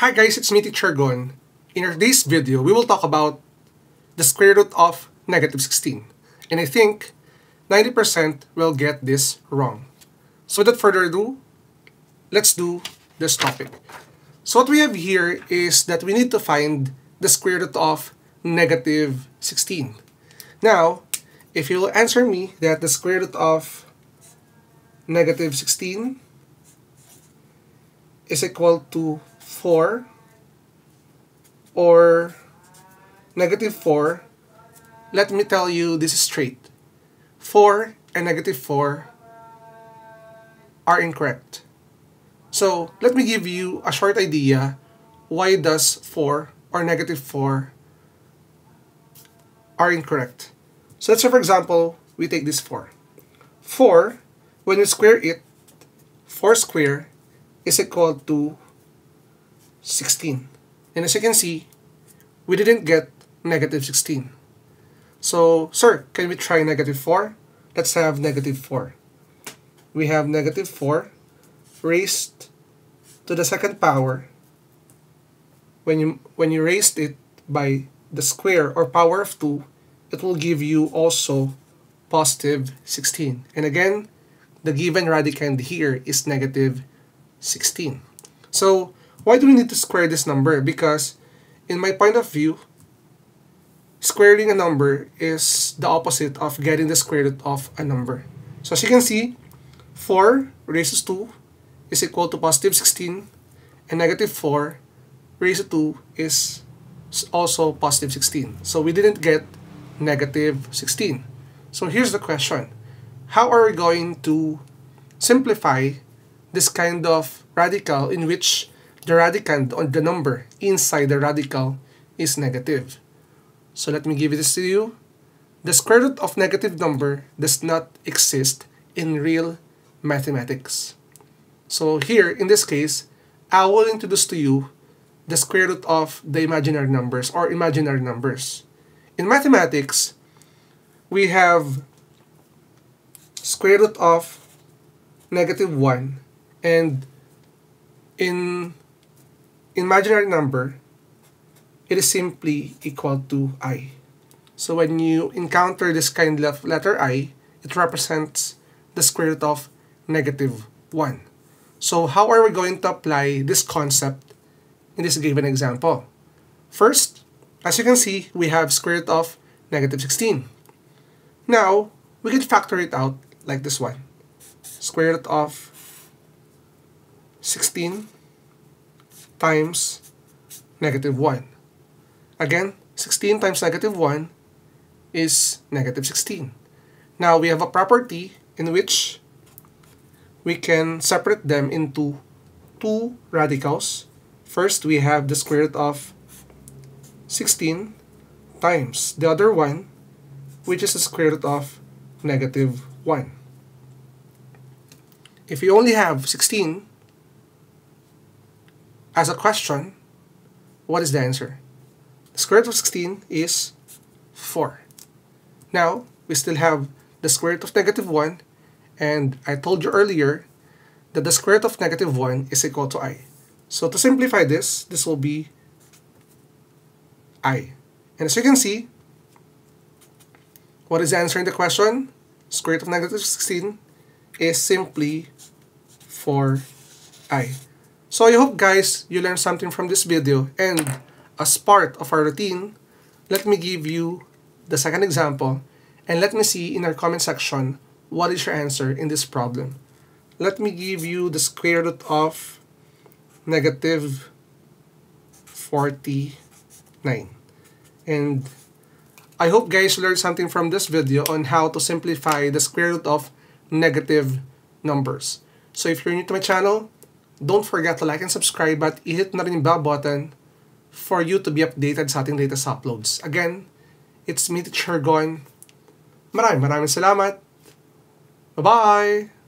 Hi guys, it's me Teacher Gon. In today's video, we will talk about the square root of negative 16. And I think 90% will get this wrong. So without further ado, let's do this topic. So what we have here is that we need to find the square root of negative 16. Now, if you will answer me that the square root of negative 16 is equal to 4 or negative 4, let me tell you this is straight. 4 and negative 4 are incorrect. So let me give you a short idea why does 4 or negative 4 are incorrect. So let's say for example, we take this 4. 4, when we square it, 4 squared is equal to 16. And as you can see, we didn't get negative 16. So, sir, can we try negative 4? Let's have negative 4. We have negative 4 raised to the second power. When you raise it by the square or power of 2, it will give you also positive 16. And again, the given radicand here is negative 16. So, why do we need to square this number? Because in my point of view, squaring a number is the opposite of getting the square root of a number. So as you can see, 4 raised to 2 is equal to positive 16, and negative 4 raised to 2 is also positive 16. So we didn't get negative 16. So here's the question. How are we going to simplify this kind of radical in which the radicand on the number inside the radical is negative? So let me give this to you. The square root of negative number does not exist in real mathematics. So here, in this case, I will introduce to you the square root of the imaginary numbers or imaginary numbers. In mathematics, we have square root of negative 1, and in imaginary number, it is simply equal to I. So when you encounter this kind of letter I, it represents the square root of negative 1. So how are we going to apply this concept in this given example? First, as you can see, we have square root of negative 16. Now, we can factor it out like this one. Square root of 16 times negative 1. Again, 16 times negative 1 is negative 16. Now, we have a property in which we can separate them into two radicals. First, we have the square root of 16 times the other one, which is the square root of negative 1. If you only have 16 as a question, what is the answer? The square root of 16 is 4. Now, we still have the square root of negative 1, and I told you earlier that the square root of negative 1 is equal to I. So to simplify this, this will be I. And as you can see, what is the answer in the question? Square root of negative 16 is simply 4i. So I hope guys you learned something from this video, and as part of our routine, let me give you the second example and let me see in our comment section what is your answer in this problem. Let me give you the square root of negative 49. And I hope guys learned something from this video on how to simplify the square root of negative numbers. So if you're new to my channel, don't forget to like and subscribe at i-hit na rin yung bell button for you to be updated sa ating latest uploads. Again, it's me Teacher Gon. Maraming salamat. Bye-bye!